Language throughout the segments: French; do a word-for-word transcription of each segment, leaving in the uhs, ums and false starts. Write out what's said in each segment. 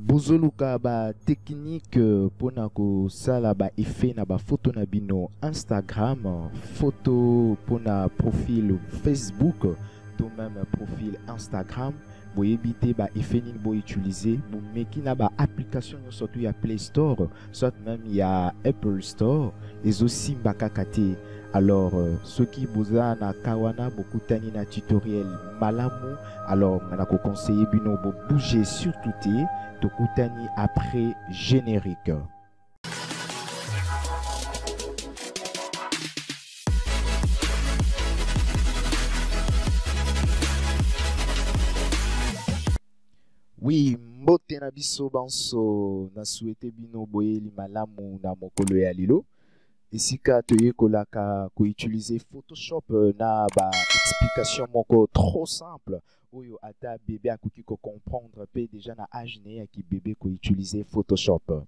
Bozoluka ba technique pour nako sala ba effet na ba photo na bino Instagram, photo pour na profil Facebook, tout même profil Instagram. Vous évitez bah effet ni vous utilisez, vous mettez na bah application surtout il y a Play Store, soit même il y a Apple Store et aussi mbakakate. Alors ceux qui vous a na kawana beaucoup tani na tutoriel malamu, alors on a conseillé bino bo bouger sur tout et tout tani après générique. Oui, mbote na biso banso na souhaité bino boyeli malamu na mokolo ya lilo. Esika toye kolaka ko utiliser Photoshop na ba explication moko trop simple oyo ata bébé akoki ko comprendre pe déjà na age ne ya ki bébé ko utiliser Photoshop.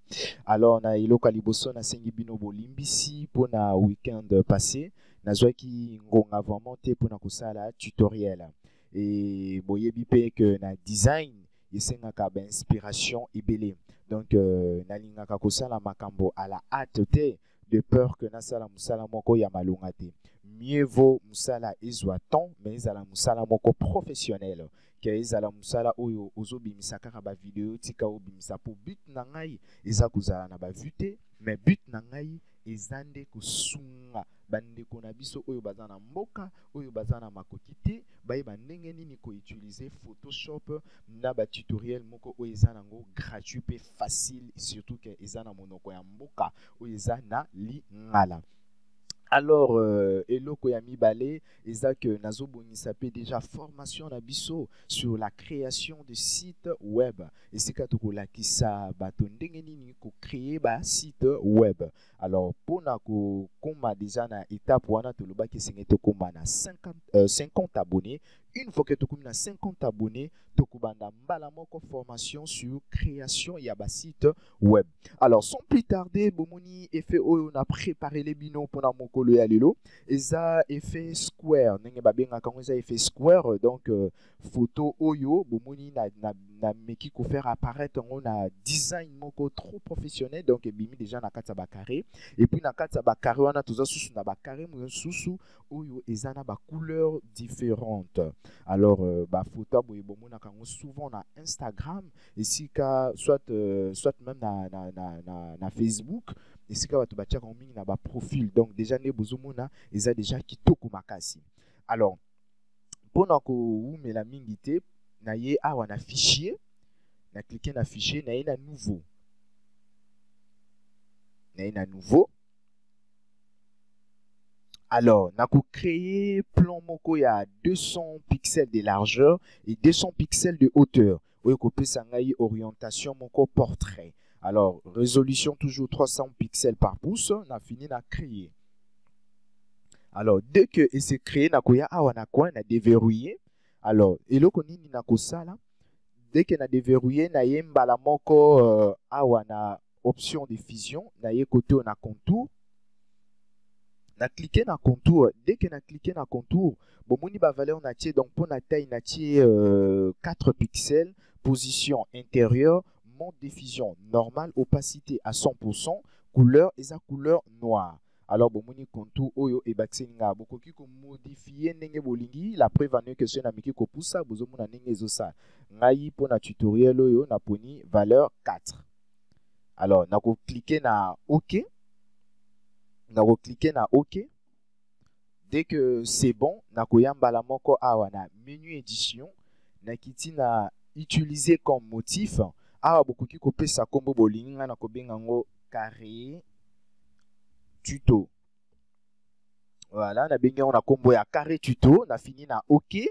Alors na ilo kaliboso na sengi bino bolimbisi pona weekend passé na zoki ngonga vraiment te pona ko sala tutoriel et boyebi pe que na design yesengaka ba inspiration ebele donc euh, nalingaka kosala makambo à la hâte te de peur que nasala musala moko ya malonga te. Mieux vaut musala ezwa ton mais ezala musala moko professionnel ke ezala musala oyo ozobimisa kaka ba video tika obimisa po but na ngai eza kuzala na ba vute mais but na ngai ezande kusunga bandeko na biso oyo baza na mboka oyo baza na makokite bayeba ndenge nini ko utiliser Photoshop na ba tutoriel moko oyo eza nango gratuit pe facile surtout que eza na monoko ya mboka oyo eza na lingala. Alors euh, eloko ya mibale eza que nazo bonisa pe déjà formation na biso sur la création de site web esika tokolakisa bato ndenge nini ko créer ba site web. Alors pona ko koma déjà na étape wana tolobaki senge tokoma na cinquante abonnés. Une fois que tu as cinquante abonnés, tu as mbala moko formation sur création ya ba site web. Alors, sans plus tarder, bomoni effet oyo na préparé les binômes pour na mokolo ya lelo. Eza effet square, nenge ba benga kango eza effet square, donc euh, photo oyo bomoni na na, na meki ko faire apparaître on a design moko trop professionnel donc ebimi déjà na kata ba carré et puis na kata ba carré wana toza susu na ba carré mususu oyo eza na ba couleurs différentes. Alors euh, bah photo boye bomona kango souvent na Instagram et sika soit euh, soit même na na na na, na Facebook et sika bato batia kango mingi na ba profil donc déjà ne bozomona eza déjà kitoko makasi. Alors pona ko umela mingi te na ye awa na fichier na cliquer na fichier na ye na nouveau na ye na nouveau. Alors, on a créé plan moko ya deux cents pixels de largeur et deux cents pixels de hauteur. Oyo ko pesa ngai orientation moko portrait. Alors, résolution toujours trois cents pixels par pouce, on a fini na créer. Alors, dès que et c'est créé na ko ya awa na ko na déverrouiller. Alors, eloko nini na ko sala dès que na déverrouiller na yemba la moko euh, awa na option de fusion, na ye côté on a contour. Na cliquer na contour dès que na cliquer na contour bomoni ba valeur na tie donc pour na taille na tie euh, quatre pixels position intérieure mode diffusion normale opacité à cent pour cent couleur eza couleur noire. Alors bomoni contour oyo e baksinga bokoki ko modifier ndenge bolingi la preuve en que ce na miki ko poussa bozomona ndenge zo sa ngai pour na tutoriel oyo na poni valeur quatre. Alors na ko cliquer na OK. Na ko cliquer na OK. Dès que c'est bon, na ko yambala moko awa na menu édition, na kiti na utiliser comme motif, awa bokoki ko pesa kombo bolinga na ko benga ngo carré tuto. Voilà, na benga on a kombo ya carré tuto, na fini na OK.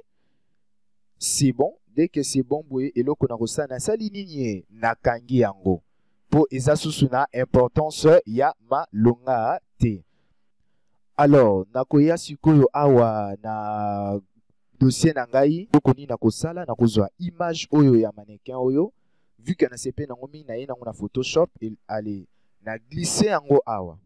C'est bon, dès que c'est bon boye eloko na ko sana sali nini na kangi yango. Po eza susu na importance ya malonga te. Alors nakoya sikoyo awa na dossier na ngai okoni na kosala na kozwa image oyo ya mannequin oyo vu que na sepe na ngomi na yena na Photoshop il allez na glisser yango awa.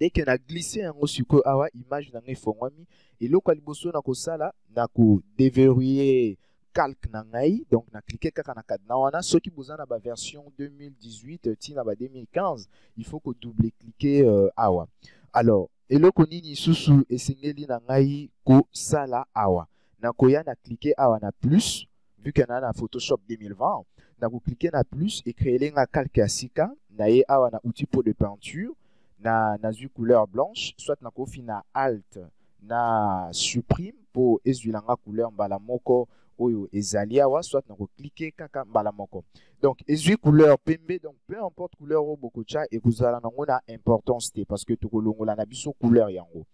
Dès que na glisser yango sikoyo awa image na ngai fongwami eloko aliboso na kosala na ko déverrouiller calque nangai, donc na cliquer kaka na kadna wana ceux qui bozana ba version deux mille dix-huit ti na ba deux mille quinze, il faut que double cliquer euh, awa. Alors eloko nini susu esengeli nangai ko sala awa. Na koya na cliquer awa na plus vu qu'on a na Photoshop deux mille vingt, na ko cliquer na plus et créer le na calque asika, na ye awa na outil pour de peinture, na na zu couleur blanche, soit na ko fina Alt na supprime pour ezulanga couleur mbala moko oyo ezali awa soit na ko cliquer kaka mbala moko donc ezui couleur pembe donc peu importe couleur o bokocha et kuzala nango na importance té parce que tokolongola na biso couleur yango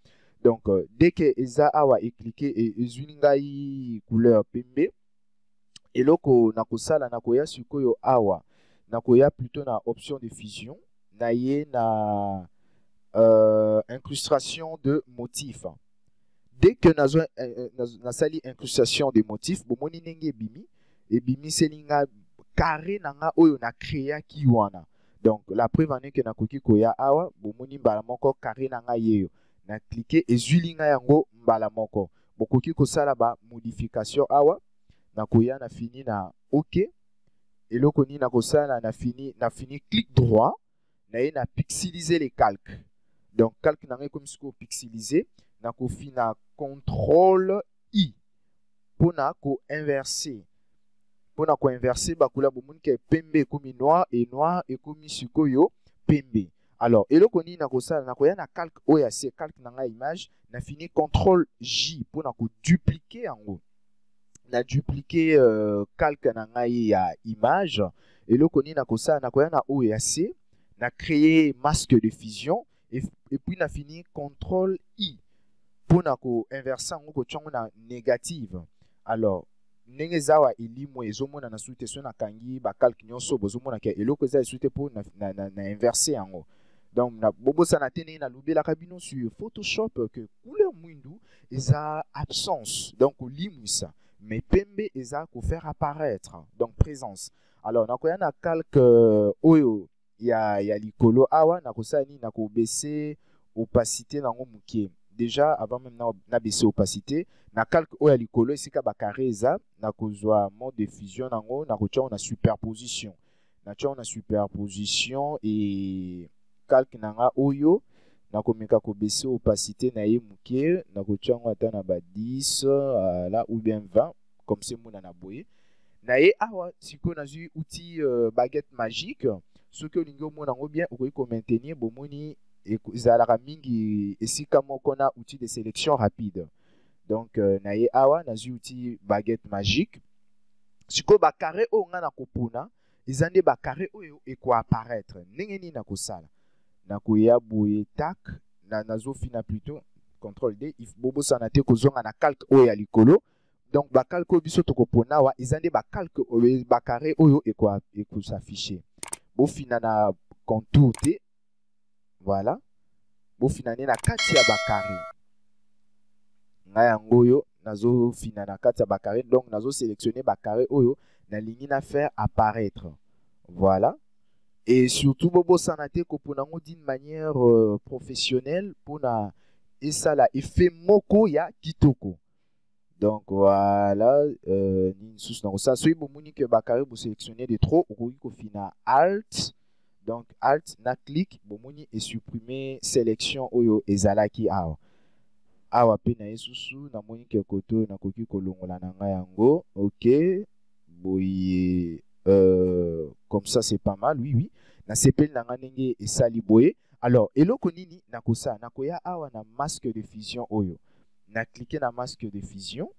donc dès que eza awa e cliquer et ezulingai couleur pembe eloko na kosala na koya sikoyo awa na koya plutôt na option de fusion na ye na euh, incrustation de motif. Dès que nous avons une incrustation de motifs, nous avons bimi et bimi c'est un carré oyo na créé qui wana. Donc la preuve en est que na koki koya awa bomoni mbala moko carré nanga yeyo na cliquer et zulinga yango mbala moko bokoki kosala ba modification awa na koya na fini na OK et loko ni na kosala na fini na fini clic droit na ye na pixeliser les calques. Donc calque nanga comme ce qu'on pixeliser na ko fina Ctrl I pour na ko inverser pour na ko inverser bakula bomun ke pembe komi noir et noir et komi sikoyo pembe. Alors eloko ni na ko sala na ko ya na calque o ya se calque na nga image na fini Ctrl J pour na ko dupliquer ango na dupliquer euh, calque na nga ya image eloko ni na ko sala na ko ya na o ya se na créer masque de fusion et, et puis na fini Ctrl I pour nako inverser ngo ko tchongo na négative. Alors ndenge zawa elimo ezomona na suite so na kangi ba calque nyonso bozomona ke eloko za suite pour na na, na inverser ngo. Donc na bobo sana tene na lubela kabino sur Photoshop que couleur mwindu eza absence. Donc limusa mais pembe eza ko faire apparaître donc présence. Alors nako ya na calque euh, oyo ya ya likolo awa nako sani nako baisser opacité nango mukie. Déjà avant même na baisser opacité na calque o ya likolo esika ba carré za na kozwa mode de fusion nango na kotia on a superposition na tia on a superposition et calque nanga oyo na komeka ko baisser opacité na ye muke na kotia on ata na ba dix là ou bien vingt comme c'est mona na boye na ye awa siko na zu outil euh, baguette magique ce que lingo mona ngo bien okoyi ko maintenir bomoni et zalaka mingi esika moko na outil de sélection rapide donc euh, na ye awa na zu outil baguette magique siko ba carré o nga na kopona ezande ba carré oyo eko apparaître ndenge ni na kosala na koya boye tac na nazo fina plutôt Ctrl D if bobo sana te kozonga na calque o ya likolo donc ba calque o biso tokopona wa ezande ba calque ba carré oyo eko eko s'afficher bo fina na contour te. Voilà. Bo finane na kati ya bakari. Nga yango yo nazo fina na kati ya bakari donc nazo sélectionner bakari oyo na lingi na faire apparaître. Voilà. Et surtout bobo sanate ko pona ngo d'une manière euh, professionnelle pona esala effet moko ya kitoko. Donc voilà euh ni sous na ko sa so bo moni ke bakari bo sélectionner de trop ko ko fina Alt. Donc Alt na clic bomoni et supprimer sélection oyo ezalaki awa awa pe na isusu na moni ke koto na koki kolongola na nga yango OK boye euh comme ça c'est pas mal oui oui na sepel na nga ndenge esali boye. Alors eloko nini na kosa na koya awa na masque de fusion oyo na cliquer na masque de fusion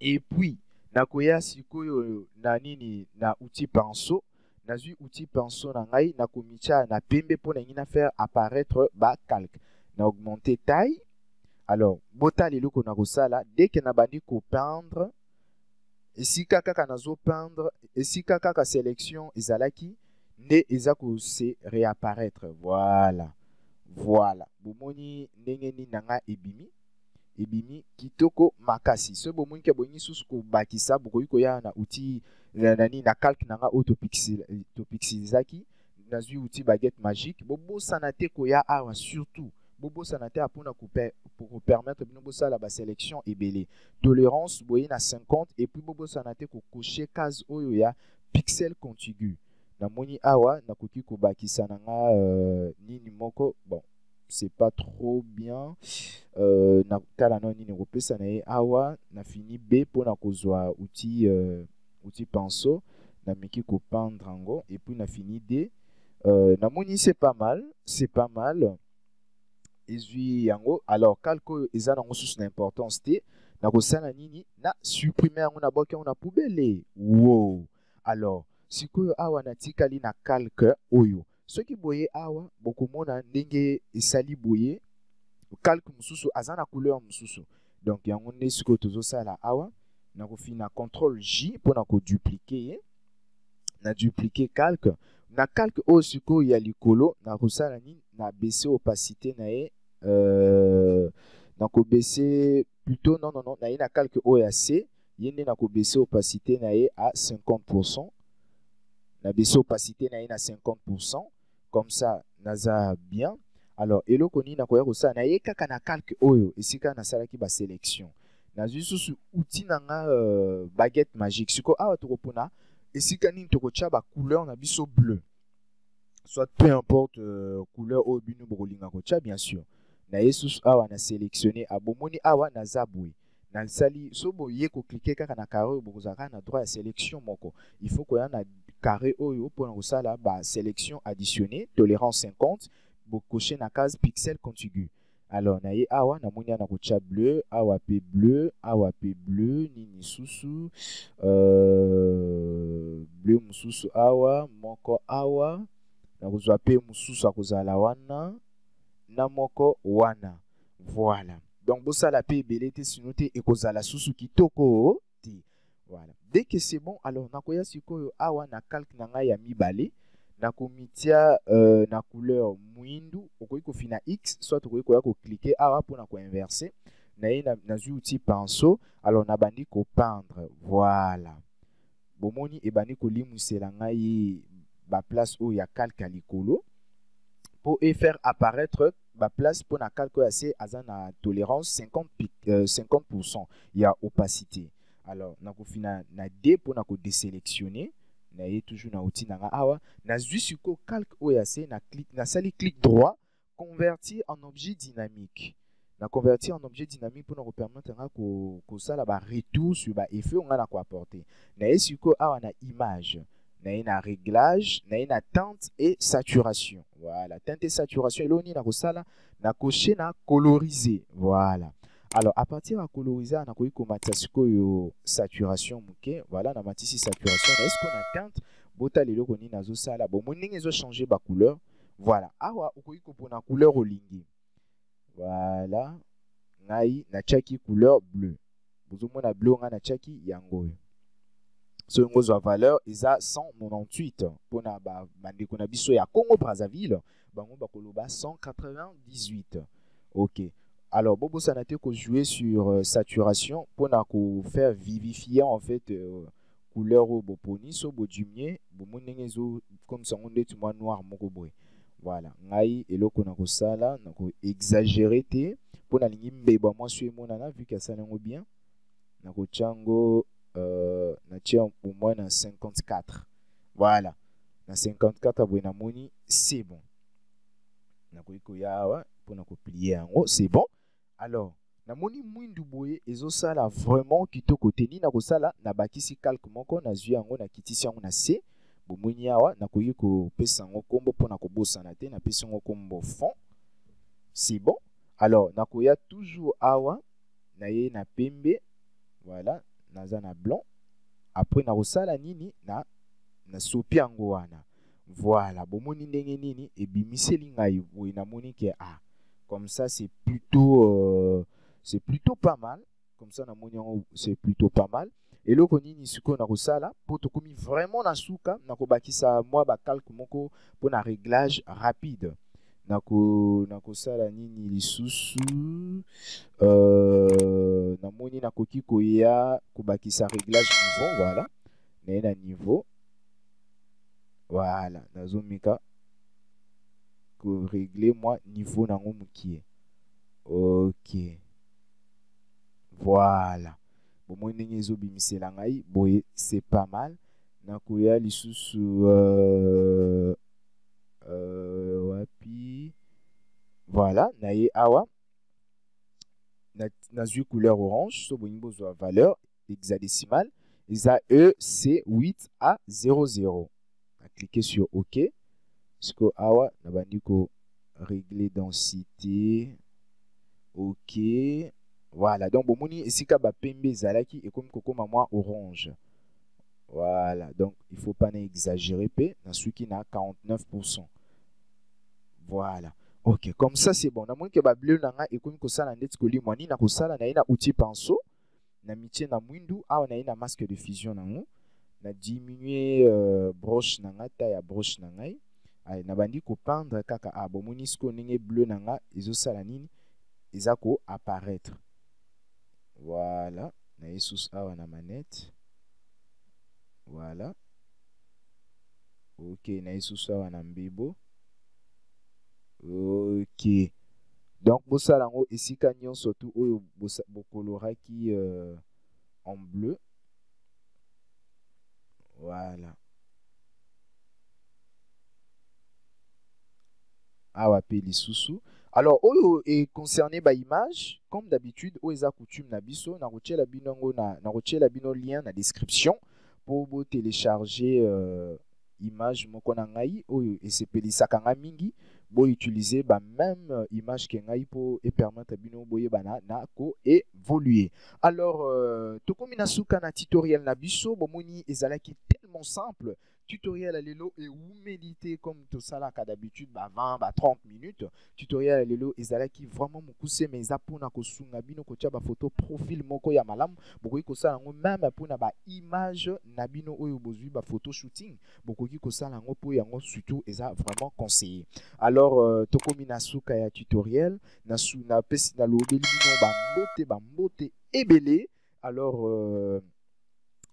et puis na koya sikoyo na nini na outil pinceau na zu outil pinceau na ngai na komitia na pembe pona ngina faire apparaître ba calque na augmenter taille. Alors botali loko na kosala dès que na bandi ko peindre ici kaka kana zo peindre ici kaka ka sélection ezalaki nde ezako se réapparaître. Voilà voilà bomoni ndenge ni nanga ebimi ebimi kitoko makasi so bomoni ke boni susu ko bakisa bokoyi ko ya na outil na nani na calque nanga auto pixel to pixelizaki na zu outil baguette magique bobo sanate koya awa surtout bobo sanata apona couper pour permettre bino bosala ba sélection ebelé tolérance boyina cinquante et puis bobo sanata ko cocher case oyo ya pixel contigu na moni awa na koki ko bakisa nanga nini moko bon c'est pas trop bien euh na tala non nini ko pesa na ye awa na fini b pona kozwa outil euh outil pinceau na miki ko peindre ngo et puis na fini d euh na moni c'est pas mal c'est pas mal. Alors, calco est un ressource d'importance. N'a pas nini, n'a supprimé on a bloqué on a poubelle. Wow. Alors, si que awa na tikali na calque oyo. Ceux qui boye awa beaucoup mona ndenge esali boye calque mususu azana couleur mususu. Donc yango ne siko tozo sala awa na ko fina Ctrl J pour na ko dupliquer. Na dupliquer calque na calque o siko ya likolo na ko sala nini na baisser opacité na e euh na ko baisser plutôt non non non na ina calque o ya c yende na ko baisser opacité na e à cinquante pour cent na baisser opacité na e na cinquante pour cent comme ça naza bien. Alors eloko ni na ko ya ko sa na e kaka na calque oyo esika na sala ki ba sélection na juste outil nanga euh, baguette magique siko awa to pona esika ni to ko tcha ba couleur na biso bleu soit peu importe euh, couleur au bino brolinga kocha bien sûr na yesus awa na sélectionner abomoni awa na zabwe na sali so boye ko cliquer kaka na carré bokozaka na droit ya sélection moko il faut ko ya na carré oyo pona kosala ba sélection additionnée tolérance cinquante bokoche na case pixel contigu. Alors na ye awa na moni na kocha bleu awa pe bleu awa pe bleu nini susu euh bleu mususu awa moko awa na kozwa pe mususu akozala wana na moko wana voilà donc bosala pe ebele te sino te ekozala susu kitoko te voilà dès que c'est bon alors nakoya sikoyo awa na calque na ngai ya mibale na komitia euh, na couleur mwindu okoki kofina x soit okoki koya ko cliquer awa pona ko inverser na ye na, na zui outil pinceau alors na bandi ko peindre voilà bomoni ebandi ko limusela ngai ba place où il y a calque à l'icolo pour faire apparaître ba place pour la calque assez azana tolérance cinquante pour cent il y a opacité. Alors na ko fina na d pour na ko désélectionner na y toujours na outil na awa na juste ko calque où il y a c'est na clic na sali clic droit convertir en objet dynamique na convertir en objet dynamique pour nous permettre na ko ko ça la ba retour sur ba effet on a na ko apporter na y siko awa na image na ina réglage na ina teinte et saturation voilà teinte et saturation eloni na kosala na cocher na coloriser voilà alors à partir à coloriser na koyi ko matisi koyo saturation muke voilà na matisi saturation est-ce qu'on a teinte bota lelo koni na zo sala bon moninge zo changer ba couleur voilà awa okoyi ko pona couleur olingi voilà ngai na chaki couleur bleu bozomona bleu nga na chaki yango. So ngo zo valeur eza cent quatre-vingt-dix-huit pona ba bandeko na biso ya Congo Brazzaville bango bakoloba cent quatre-vingt-dix-huit. OK. Alors bobo sanate ko jouer sur euh, saturation pona ko faire vivifier en fait euh, couleur au boponi so bodumie bomonenge zo comme ça on dit moi noir moko boy. Voilà, ngai eloko na ko sala na ko exagérer te pona lingi mbeba moi suis monana vu que ça n'ango bien na ko chango Euh, na tient au moins dans cinquante-quatre. Voilà. Dans cinquante-quatre abona moni, c'est bon. Na koiko yawa pour na ko plier en haut, c'est bon. Alors, na moni mwindu boye ezo sala vraiment kitoko teni na ko sala na bakisi calque moko na zui yango na kitisi yango na c. Bomoni yawa na koiko pesa ngo kombo pour na ko bosana te na pesa ngo kombo fond. C'est bon. Alors, na koya toujours awa na ye na pembe. Voilà. Nazana blanc après na rosala nini na na sopi yango wana voilà bomoni ndenge nini ebimiseli ngai na moni ke ah comme ça c'est plutôt euh, c'est plutôt pas mal comme ça na moni c'est plutôt pas mal eloko nini siko na rosala po tokomi vraiment na suka na kobakisa moi ba calque moko po na réglage rapide na ko na kosala nini lisusu euh na moni na koki koya kobakisa réglage niveau voilà na na niveau voilà na zomika ko régler moi niveau nango mukie Ok. Voilà. Bon, moi, bon, c'est pas mal. Donc, il y a les sous euh, euh, voilà. Naye awa. Nazu couleur orange. So, bon, besoin valeur hexadécimale. Isa E c'est huit A zéro zéro. Cliquez sur OK. Parce que awa, nabandiko régler densité. OK. Voilà, donc bon moni ici ka ba pembe zalaki et comme koko moi orange. Voilà, donc il faut pas n'exagérer p dans celui qui n'a quarante-neuf pour cent. Voilà. OK, comme ça c'est bon. Na moni ke ba bleu nanga et comme ko sala ndeti ko li moni na ko sala na ina outil pinceau na mitié na mwindu a na ina masque de fusion nango na diminuer euh, broche nanga taille ya broche nangai. Allez, na bandi ko peindre kaka a bon moni sko ninge bleu nanga izo sala nini izako apparaître. Voilà, na Jesus awa na manette. Voilà. OK, na Jesus awa na mbibo. OK. Donc bosalango ici kanyon surtout oyo bokolora ki euh, en bleu. Voilà. Awa pe lisusu. Alors, oyo est concerné par l'image, comme d'habitude, oyo est coutume na biso, na roche la binongo na na roche la bino lien na description pour vous télécharger euh, image moko na ngai oyo esepelisaka nga mingi bo utiliser ba même image que ngai pour et permettre bino boye bana na ko évoluer. Alors euh, to komina suka na tutoriel na biso bomoni ezalaki tellement simple. Tutoriel à l'élo et humilité comme tout ça là d'habitude bah vingt bah trente minutes tutoriel à l'élo et zala qui vraiment me cousse mes apona kosunga bino kotia ba photo profil moko ya malam bokoki kosala ngo même apona ba image na bino oyo bozwi ba photo shooting bokoki kosala ngo po yango surtout eza vraiment conseillé. Alors euh, tokomina suka ya tutoriel na suna pesi na lobeli bino ba mbote ba mbote ebele. Alors euh,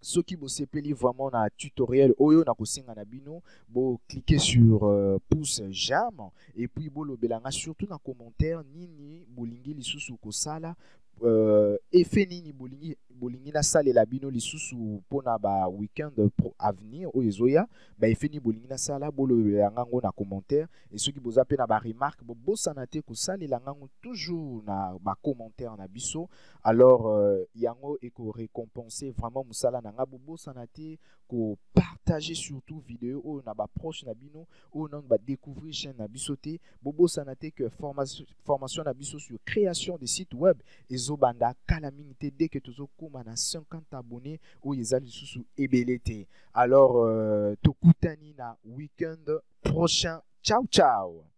ceux qui bossent vraiment dans le tutoriel, oyo na kosenga na bino, bo cliquez sur euh, pouce j'aime et puis bo lobelanga surtout dans commentaire nini bolingi lisusu kosala euh effet nini bolingi bolingi na sala la bino lisusu pona ba weekend pro avenir oyo zoya ba effet ni bolingi na sala bo lobelanga ngo na commentaire et ceux qui boza pe na ba remarque bo bosana te kosala la ngango toujours na ba commentaire na biso. Alors euh, yango et ko récompenser vraiment musala na ngabo bosana te ko partager surtout vidéo oyo na ba proche na bino oyo na ba découvrir chaîne na biso te bo bosana te que formation formation na biso sur création des sites web et banda calamité dès que tous okumana cinquante abonnés ou yezali sous ebelete. Alors euh, tokutani na weekend prochain. Ciao ciao.